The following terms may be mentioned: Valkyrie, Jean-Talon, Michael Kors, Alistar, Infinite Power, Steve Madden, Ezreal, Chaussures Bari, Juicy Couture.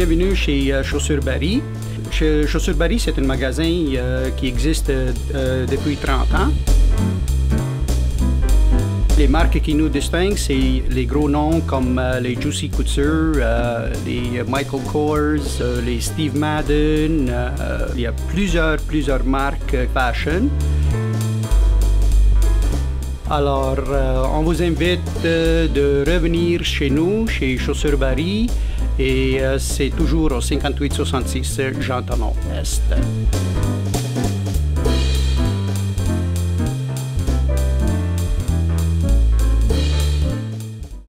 Bienvenue chez Chaussures Bari. Chaussures Bari, c'est un magasin qui existe depuis 30 ans. Les marques qui nous distinguent, c'est les gros noms comme les Juicy Couture, les Michael Kors, les Steve Madden. Il y a plusieurs marques fashion. Alors, on vous invite de revenir chez nous, chez Chaussures Bari, et c'est toujours au 5866 Jean-Talon Est.